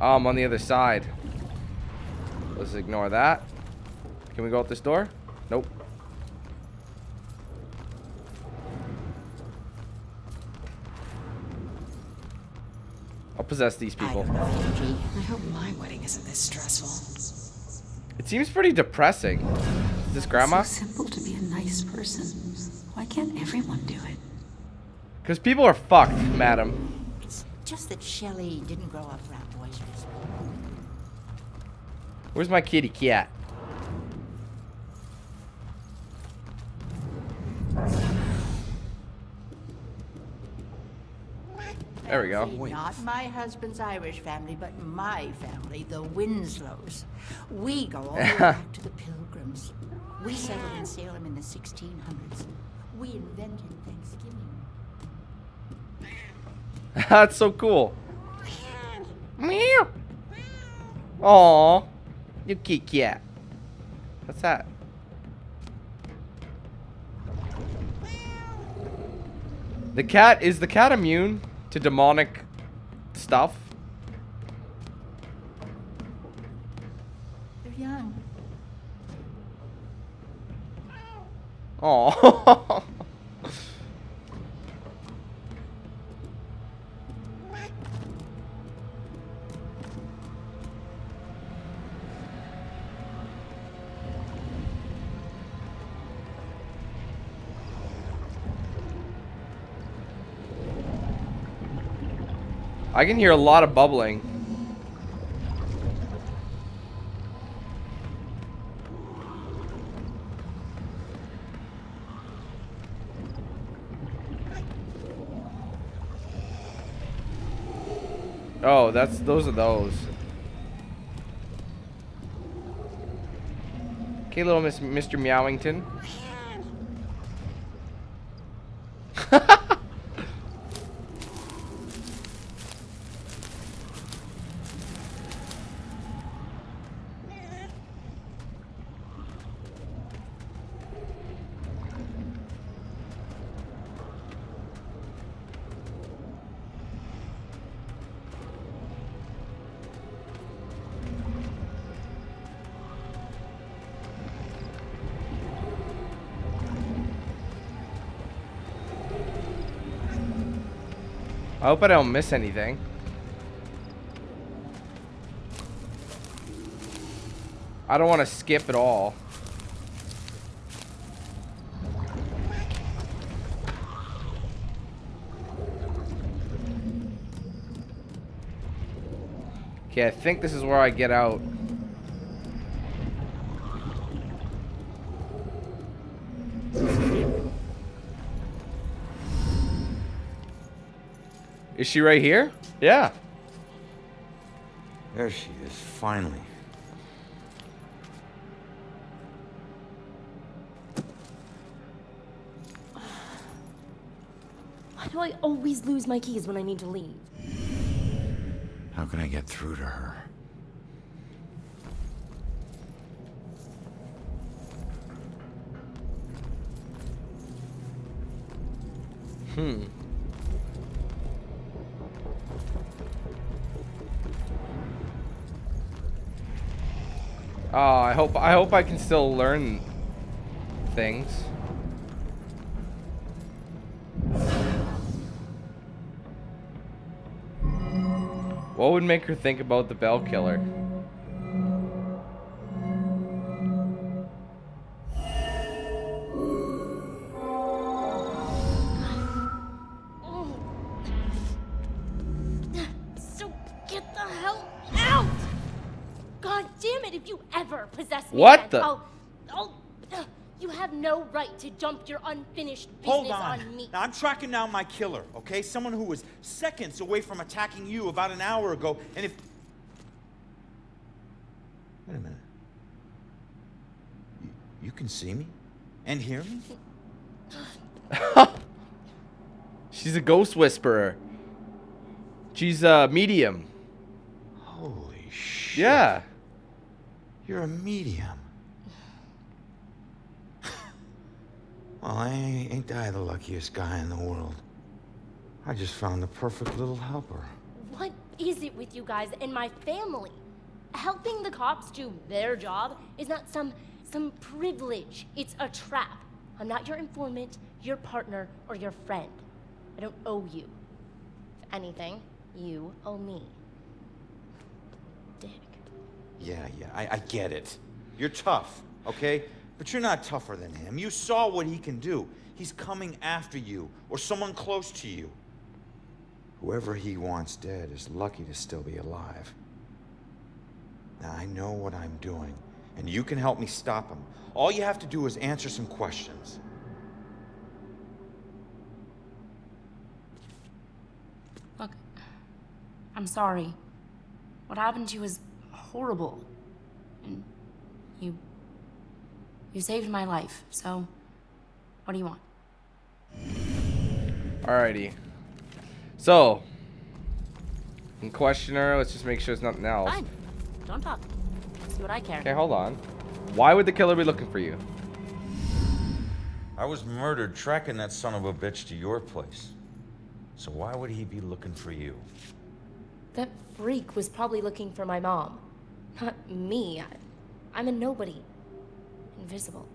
Oh, I'm on the other side. Let's ignore that. Can we go out this door? Nope. I'll possess these people. I hope my wedding isn't this stressful. It seems pretty depressing. Is this grandma? It's so simple to be a nice person. Why can't everyone do it? Because people are fucked, madam. It's just that Shelley didn't grow up around boys. Where's my kitty cat? There we go. Not my husband's Irish family, but my family, the Winslows. We go all the way back to the Pilgrims. We settled in Salem in the 1600s. We invented Thanksgiving. That's so cool. Meow. Aw, you cute cat. What's that? The cat is the cat immune to demonic stuff? They're young. Oh. I can hear a lot of bubbling. Oh, that's those are those. Okay, little Mr. Meowington. I hope I don't miss anything. I don't want to skip at all. Okay, I think this is where I get out. Is she right here? Yeah. There she is, finally. Why do I always lose my keys when I need to leave? How can I get through to her? Oh, I hope I can still learn things. What would make her think about the bell killer? What the? You have no right to dump your unfinished business on me. Now, I'm tracking down my killer, okay? Someone who was seconds away from attacking you about an hour ago, and if... Wait a minute. You can see me? And hear me? She's a ghost whisperer. She's a medium. Holy shit. Yeah. You're a medium. Well, I ain't I the luckiest guy in the world. I just found the perfect little helper. What is it with you guys and my family? Helping the cops do their job is not some privilege. It's a trap. I'm not your informant, your partner, or your friend. I don't owe you. If anything, you owe me. Dick. Yeah, I get it. You're tough, okay? But you're not tougher than him. You saw what he can do. He's coming after you, or someone close to you. Whoever he wants dead is lucky to still be alive. Now, I know what I'm doing, and you can help me stop him. All you have to do is answer some questions. Look, I'm sorry. What happened to you was horrible. And you saved my life, so what do you want? Alrighty. So, in questioner, let's just make sure it's nothing else. Fine. Don't talk. See what I care. Okay, hold on. Why would the killer be looking for you? I was murdered tracking that son of a bitch to your place. So why would he be looking for you? That freak was probably looking for my mom. Not me. I'm a nobody. Invisible.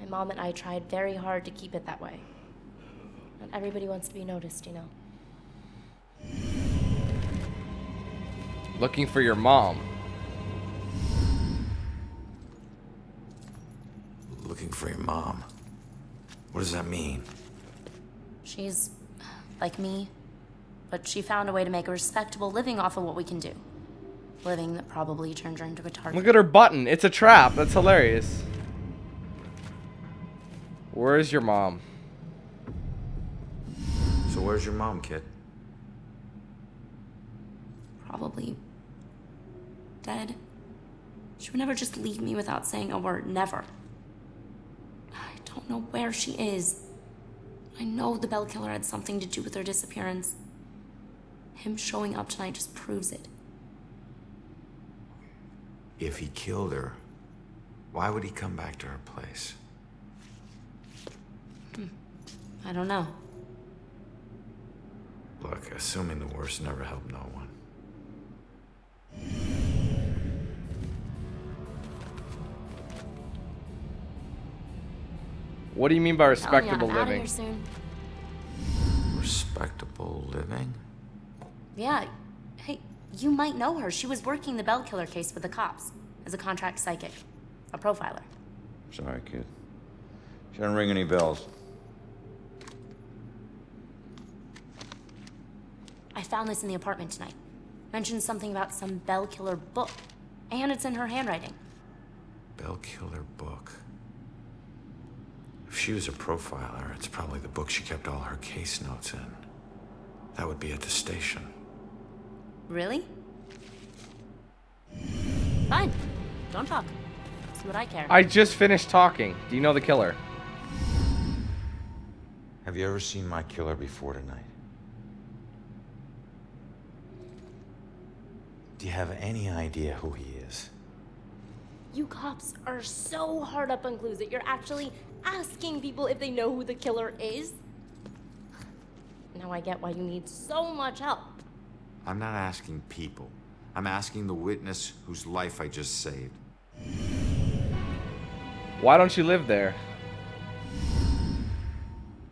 My mom and I tried very hard to keep it that way. Not everybody wants to be noticed, you know. Looking for your mom. Looking for your mom? What does that mean? She's like me, but she found a way to make a respectable living off of what we can do. Living that probably turned her into a target. Look at her button. It's a trap. That's hilarious. Where is your mom? So where's your mom, kid? Probably dead. She would never just leave me without saying a word. Never. I don't know where she is. I know the Bell Killer had something to do with her disappearance. Him showing up tonight just proves it. If he killed her, why would he come back to her place? I don't know. Look, assuming the worst never helped no one. What do you mean by respectable living? Respectable living? Yeah. Hey, you might know her. She was working the Bell Killer case with the cops as a contract psychic, a profiler. Sorry, kid. She didn't ring any bells. I found this in the apartment tonight. Mentioned something about some Bell Killer book, and it's in her handwriting. Bell Killer book. If she was a profiler, it's probably the book she kept all her case notes in. That would be at the station. Really? Fine. Don't talk. That's what I care. I just finished talking. Do you know the killer? Have you ever seen my killer before tonight? Do you have any idea who he is? You cops are so hard up on clues that you're actually asking people if they know who the killer is. Now I get why you need so much help. I'm not asking people. I'm asking the witness whose life I just saved. Why don't you live there?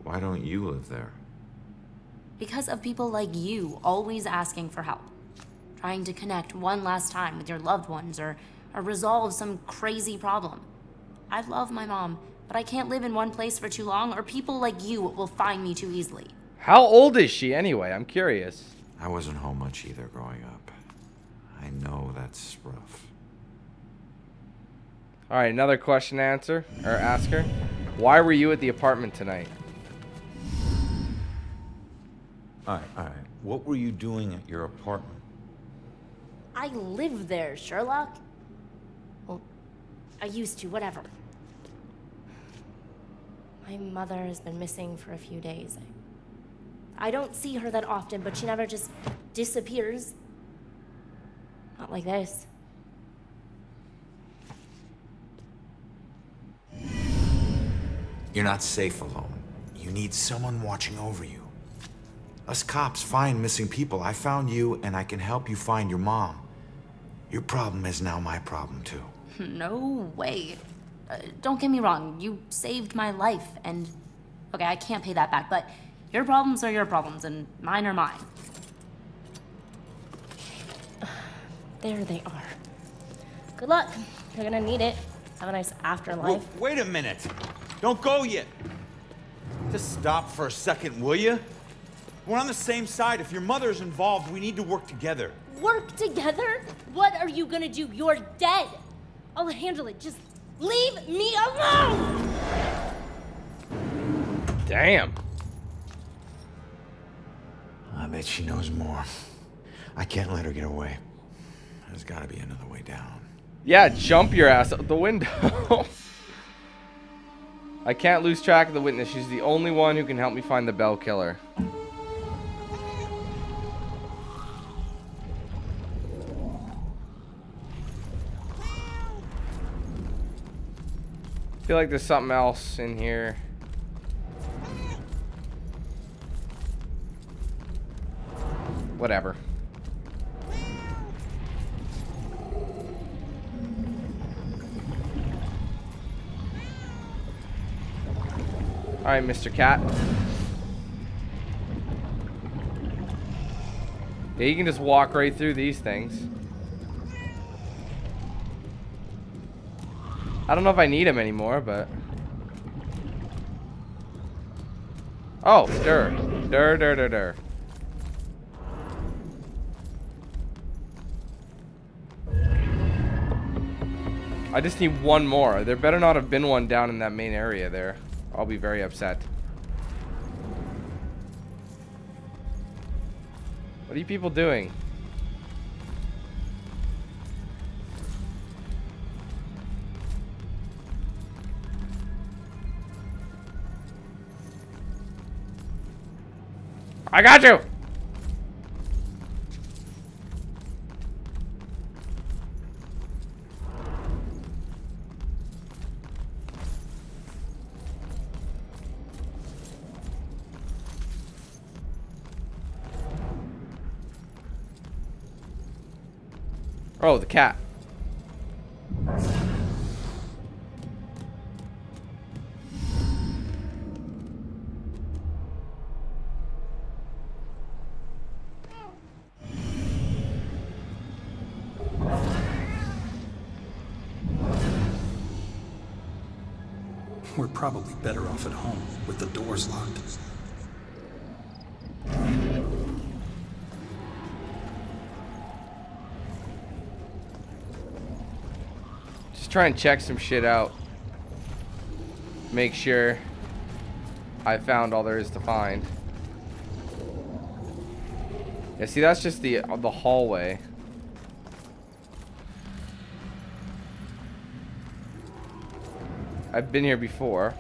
Why don't you live there? Because of people like you always asking for help. Trying to connect one last time with your loved ones or resolve some crazy problem. I love my mom, but I can't live in one place for too long or people like you will find me too easily. How old is she anyway? I'm curious. I wasn't home much either growing up. I know that's rough. All right, another question to answer or ask her. Why were you at the apartment tonight? All right. What were you doing at your apartment? I live there, Sherlock. Well, I used to, whatever. My mother has been missing for a few days. I don't see her that often, but she never just disappears. Not like this. You're not safe alone. You need someone watching over you. Us cops find missing people. I found you, and I can help you find your mom. Your problem is now my problem, too. No way. Don't get me wrong. You saved my life, and... Okay, I can't pay that back, but your problems are your problems, and mine are mine. There they are. Good luck. You're gonna need it. Have a nice afterlife. Wait a minute. Don't go yet. Just stop for a second, will you? We're on the same side. If your mother's involved, we need to work together. Work together? What are you gonna do? You're dead. I'll handle it. Just leave me alone! Damn. I bet she knows more. I can't let her get away. There's gotta be another way down. Yeah, jump your ass out the window. I can't lose track of the witness. She's the only one who can help me find the Bell Killer. I feel like there's something else in here. Whatever. All right, Mr. Cat. Yeah, you can just walk right through these things. I don't know if I need him anymore, but... Oh, dir. I just need one more. There better not have been one down in that main area there. I'll be very upset. What are you people doing? I got you! Oh, the cat. We're probably better off at home with the doors locked. Try and check some shit out. Make sure I found all there is to find. Yeah, see, that's just the hallway. I've been here before.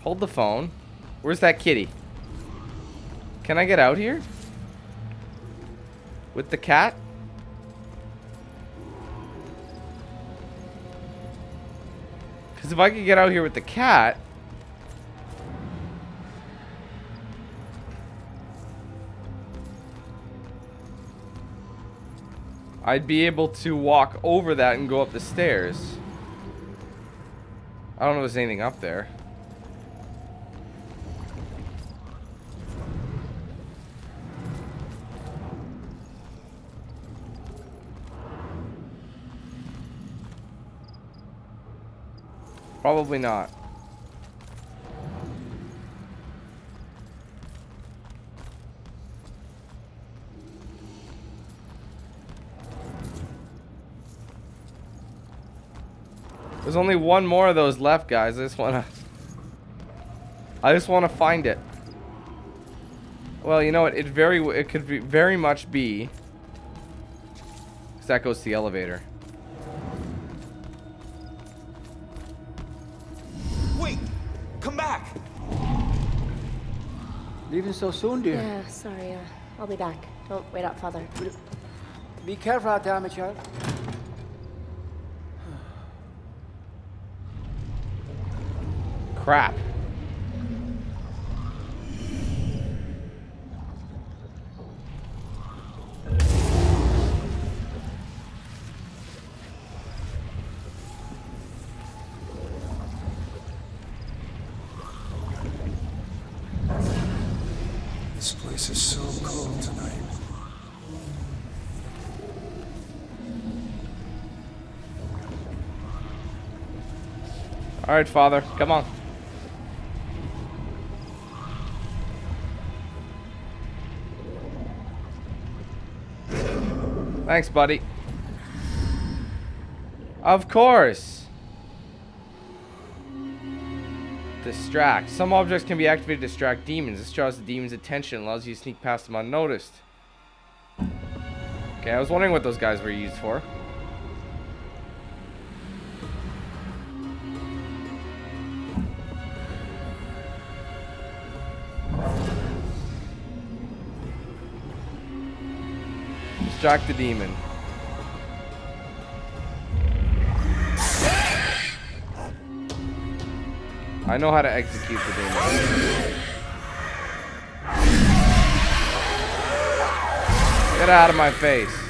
Hold the phone. Where's that kitty? Can I get out here? With the cat? Because if I could get out here with the cat... I'd be able to walk over that and go up the stairs. I don't know if there's anything up there. Probably not. There's only one more of those left, guys. I just wanna find it. Well, you know what? It could be very much be. 'Cause that goes to the elevator. Leaving so soon, dear. Yeah, sorry. I'll be back. Don't wait up, Father. Be careful out there, my child. crap. This place is so cold tonight. All right, Father, come on. Thanks, buddy. Of course. Distract. Some objects can be activated to distract demons. This draws the demon's attention and allows you to sneak past them unnoticed. Okay, I was wondering what those guys were used for. Distract the demon. I know how to execute the demon. Get out of my face.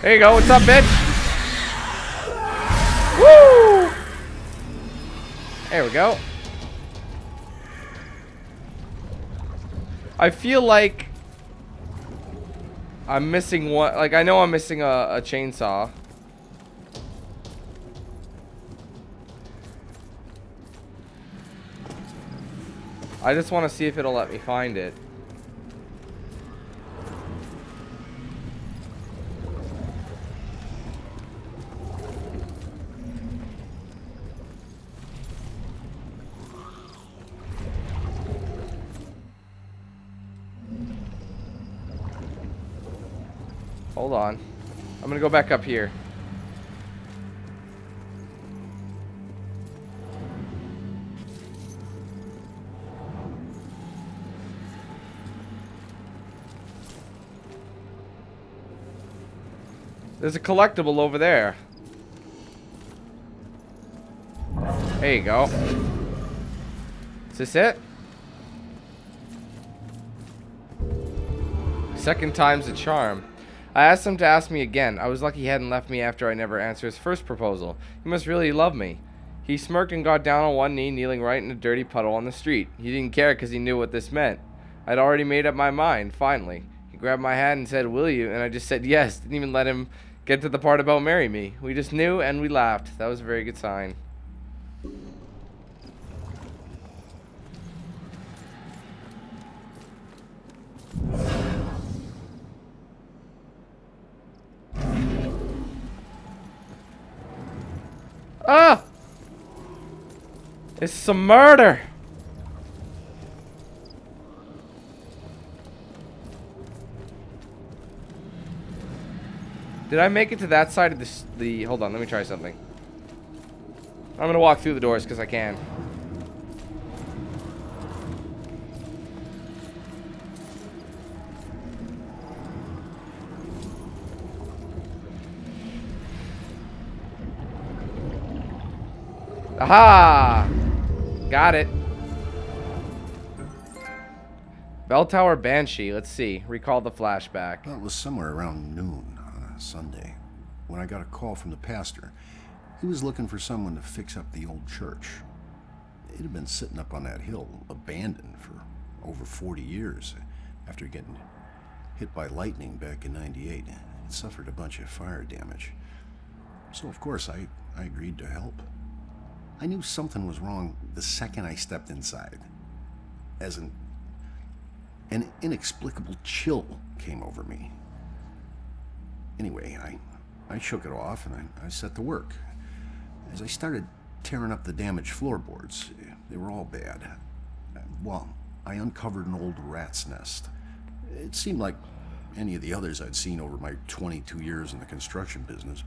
There you go, what's up, bitch? Woo! There we go. I feel like I'm missing one, like I know I'm missing a chainsaw. I just want to see if it'll let me find it. Hold on. I'm gonna go back up here. There's a collectible over there. There you go. Is this it? Second time's a charm. I asked him to ask me again. I was lucky he hadn't left me after I never answered his first proposal. He must really love me. He smirked and got down on one knee, kneeling right in a dirty puddle on the street. He didn't care because he knew what this meant. I'd already made up my mind, finally. He grabbed my hand and said, "Will you?" And I just said yes. Didn't even let him get to the part about marry me. We just knew and we laughed. That was a very good sign. Ah! It's some murder! Did I make it to that side of the hold on, let me try something. I'm gonna walk through the doors because I can. Aha! Got it. Bell Tower Banshee. Let's see. Recall the flashback. Well, it was somewhere around noon on a Sunday when I got a call from the pastor. He was looking for someone to fix up the old church. It had been sitting up on that hill, abandoned for over 40 years after getting hit by lightning back in '98. It suffered a bunch of fire damage. So, of course, I agreed to help. I knew something was wrong the second I stepped inside. As an inexplicable chill came over me. Anyway, I shook it off and I set to work. As I started tearing up the damaged floorboards, they were all bad. Well, I uncovered an old rat's nest. It seemed like any of the others I'd seen over my 22 years in the construction business,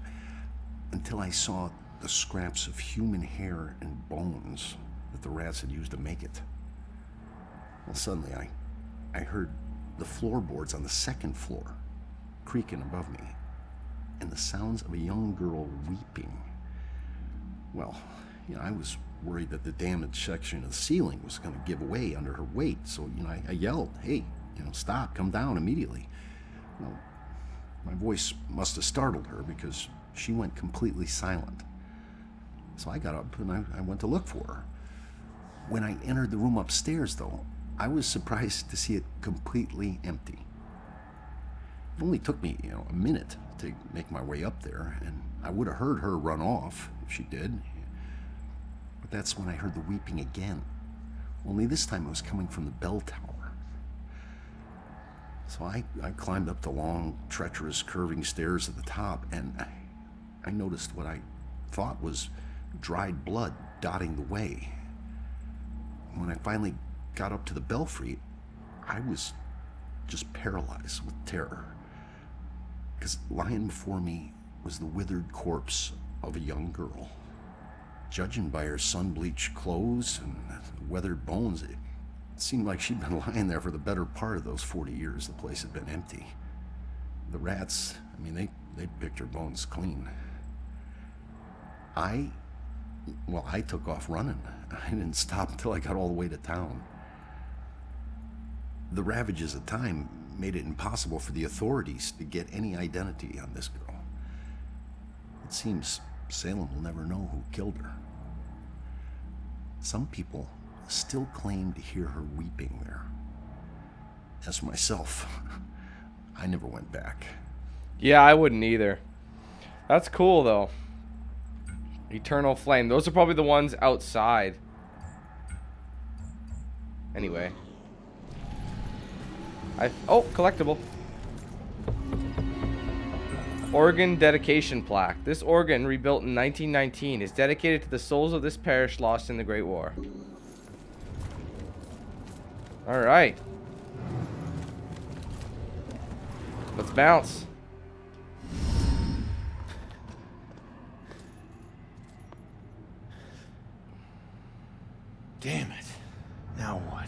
until I saw the scraps of human hair and bones that the rats had used to make it. Well, suddenly I heard the floorboards on the second floor creaking above me, and the sounds of a young girl weeping. Well, you know, I was worried that the damaged section of the ceiling was going to give way under her weight, so, you know, I yelled, "Hey, you know, stop, come down immediately." Well, my voice must have startled her because she went completely silent. So I got up and I went to look for her. When I entered the room upstairs, though, I was surprised to see it completely empty. It only took me, you know, a minute to make my way up there, and I would have heard her run off if she did. But that's when I heard the weeping again, only this time it was coming from the bell tower. So I climbed up the long, treacherous, curving stairs at the top, and I noticed what I thought was dried blood dotting the way. When I finally got up to the belfry, I was just paralyzed with terror, because lying before me was the withered corpse of a young girl. Judging by her sun-bleached clothes and weathered bones, it seemed like she'd been lying there for the better part of those 40 years the place had been empty. The rats, I mean, they picked her bones clean. I took off running. I didn't stop until I got all the way to town. The ravages of time made it impossible for the authorities to get any identity on this girl. It seems Salem will never know who killed her. Some people still claim to hear her weeping there. As for myself, I never went back. Yeah, I wouldn't either. That's cool, though. Eternal Flame. Those are probably the ones outside. Anyway. Oh, collectible. Organ dedication plaque. This organ, rebuilt in 1919, is dedicated to the souls of this parish lost in the Great War. Alright. Let's bounce. Damn it. Now what?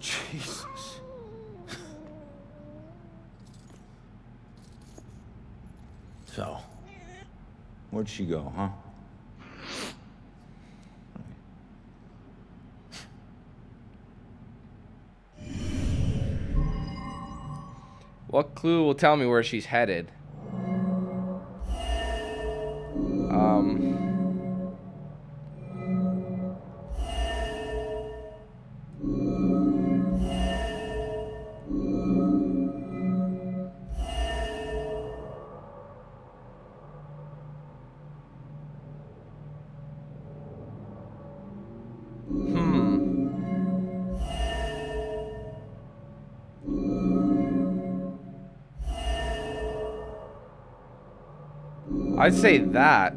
Jesus. So, where'd she go, huh? What clue will tell me where she's headed? I'd say that.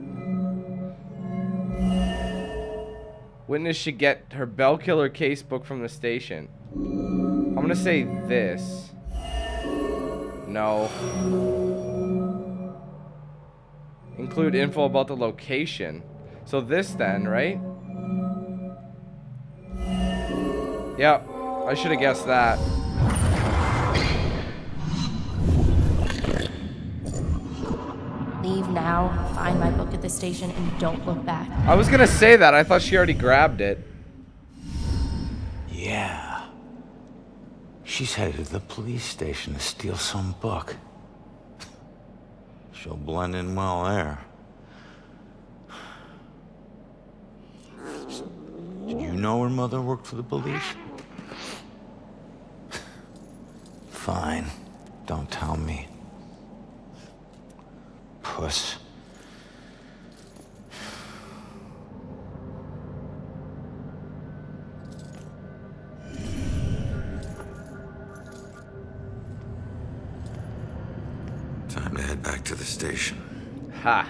Witness should get her bell killer case book from the station. I'm gonna say this. No. Include info about the location. So this then, right? Yep, I should have guessed that. Leave now, find my book at the station, and don't look back. I was gonna say that. I thought she already grabbed it. Yeah. She's headed to the police station to steal some book. She'll blend in well there. Did you know her mother worked for the police? Fine. Don't tell me. Puss. Time to head back to the station. Ha.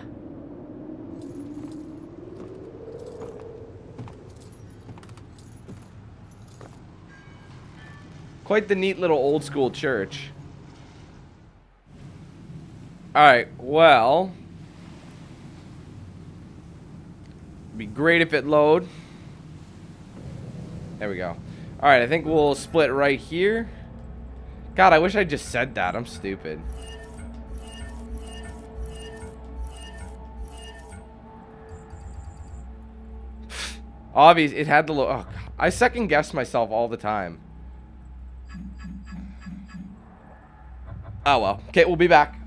Quite the neat little old school church. Alright, well. It'd be great if it load. There we go. Alright, I think we'll split right here. God, I wish I just said that. I'm stupid. Obvious, it had the low. Oh, I second guess myself all the time. Oh well. Okay, we'll be back.